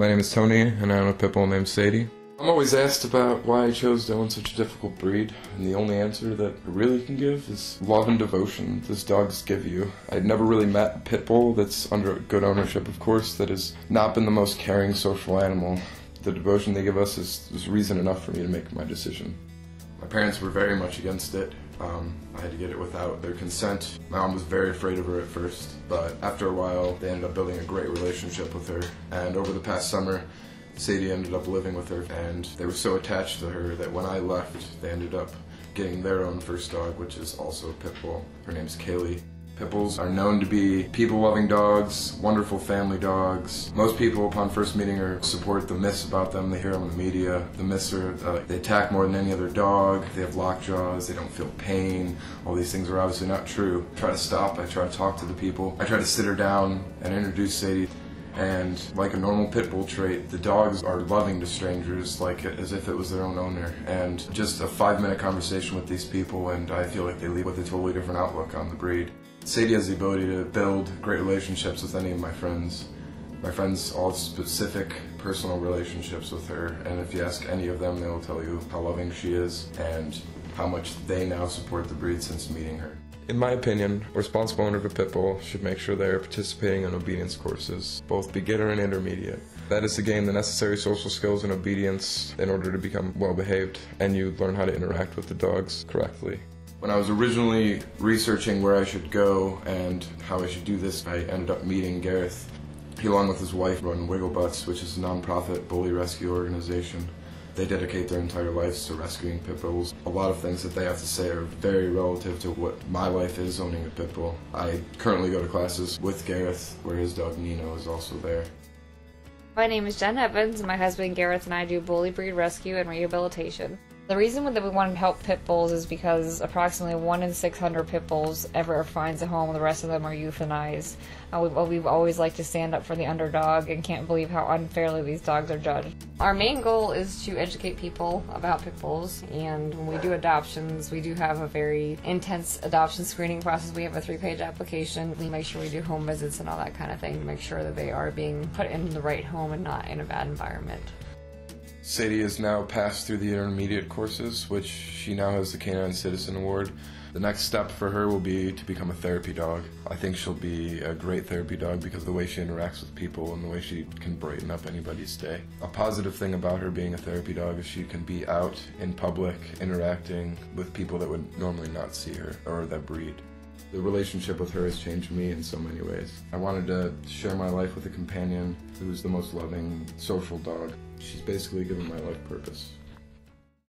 My name is Tony, and I own a pit bull named Sadie. I'm always asked about why I chose to own such a difficult breed, and the only answer that I really can give is love and devotion this dogs give you. I'd never really met a pit bull that's under good ownership, of course, that has not been the most caring social animal. The devotion they give us is reason enough for me to make my decision. My parents were very much against it. I had to get it without their consent. My mom was very afraid of her at first, but after a while they ended up building a great relationship with her, and over the past summer Sadie ended up living with her, and they were so attached to her that when I left they ended up getting their own first dog, which is also a pit bull. Her name's Kaylee. Pit bulls are known to be people-loving dogs, wonderful family dogs. Most people, upon first meeting her, support the myths about them. They hear them in the media. The myths are they attack more than any other dog, they have lock jaws, they don't feel pain. All these things are obviously not true. I try to stop, I try to talk to the people. I try to sit her down and introduce Sadie. And like a normal pit bull trait, the dogs are loving to strangers, like as if it was their own owner. And just a 5-minute conversation with these people, and I feel like they leave with a totally different outlook on the breed. Sadie has the ability to build great relationships with any of my friends. My friends all have specific personal relationships with her, and if you ask any of them, they will tell you how loving she is and how much they now support the breed since meeting her. In my opinion, a responsible owner of a pit bull should make sure they are participating in obedience courses, both beginner and intermediate. That is to gain the necessary social skills and obedience in order to become well-behaved, and you learn how to interact with the dogs correctly. When I was originally researching where I should go and how I should do this, I ended up meeting Gareth. He, along with his wife, run Wiggle Butts, which is a nonprofit bully rescue organization. They dedicate their entire lives to rescuing pit bulls. A lot of things that they have to say are very relative to what my life is owning a pit bull. I currently go to classes with Gareth, where his dog Nino is also there. My name is Jen Evans, and my husband Gareth and I do bully breed rescue and rehabilitation. The reason that we want to help pit bulls is because approximately 1 in 600 pit bulls ever finds a home. The rest of them are euthanized. We've always liked to stand up for the underdog and can't believe how unfairly these dogs are judged. Our main goal is to educate people about pit bulls, and when we do adoptions, we do have a very intense adoption screening process. We have a 3-page application. We make sure we do home visits and all that kind of thing to make sure that they are being put in the right home and not in a bad environment. Sadie has now passed through the intermediate courses, which she now has the Canine Citizen Award. The next step for her will be to become a therapy dog. I think she'll be a great therapy dog because of the way she interacts with people and the way she can brighten up anybody's day. A positive thing about her being a therapy dog is she can be out in public interacting with people that would normally not see her or that breed. The relationship with her has changed me in so many ways. I wanted to share my life with a companion who's the most loving social dog. She's basically given my life purpose.